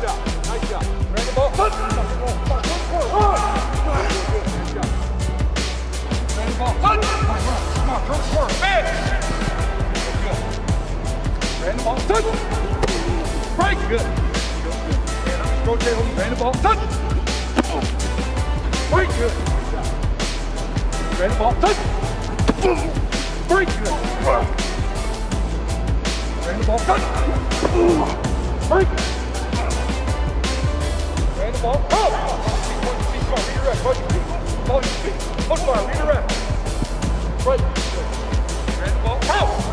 Nice shot. Bring the ball. Break. Good. Go, Jalen. Bring the ball. Break. Good. Bring the ball. Break. Good. Bring the ball. Break. Bring the ball. Oh! Redirect. Read around. Right. Bring the ball.